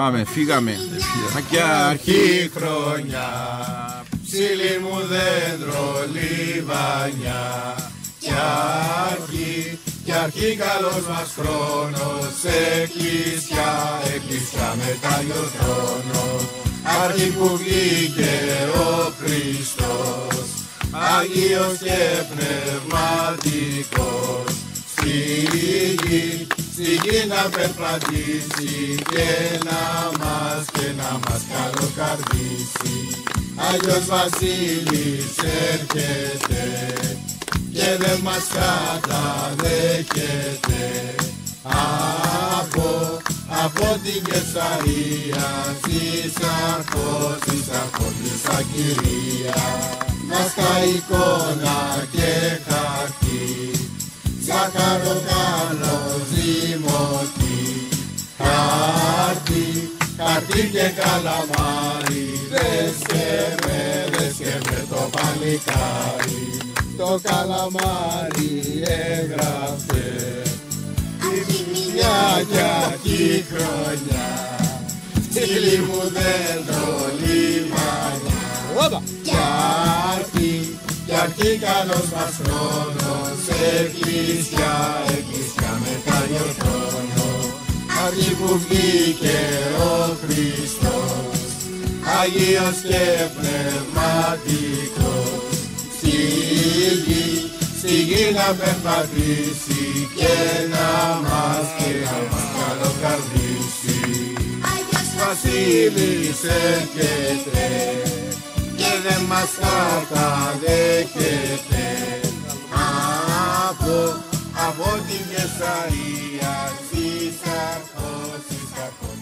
Πάμε, φύγαμε. Μακιά αρχή χρονιά, ψήλη μου δέντρο λιβανιά. Κι αρχή καλός μας χρόνος, εκκλησιά, εκκλησιά μετάλλιο θρόνος. Αρχή που βγήκε ο Χριστός, Άγιος και πνευματικός. Στη γη να περπατήσει και να μας καλοκαρδίσει. Άγιος Βασίλης έρχεται και δεν μας καταδέχεται. Από την Κεσαρία στις αρχώς της Ακυρίας μάσκα, εικόνα και χαρτί, ζαχαροκάλος δημοτή. Χαρτί και καλαμάρι, δες και με το παλικάρι. Το καλαμάρι έγραφε αρχιμιλιά κι αρχή χρονιά, ψήλη μου δέντρο λιμάνια. Κι αρχή καλός μας χρόνος, εκκλησιά μετάλλιο θρόνος. Αρχή που βγήκε ο Χριστός, Άγιος και πνευματικός. Στη γη να περπατήσει και να μας καλοκαρδίσει. Άγιος Βασίλης έρχεται και δεν μας καταδέχεται. Από την Κεσαρία στις αρχώς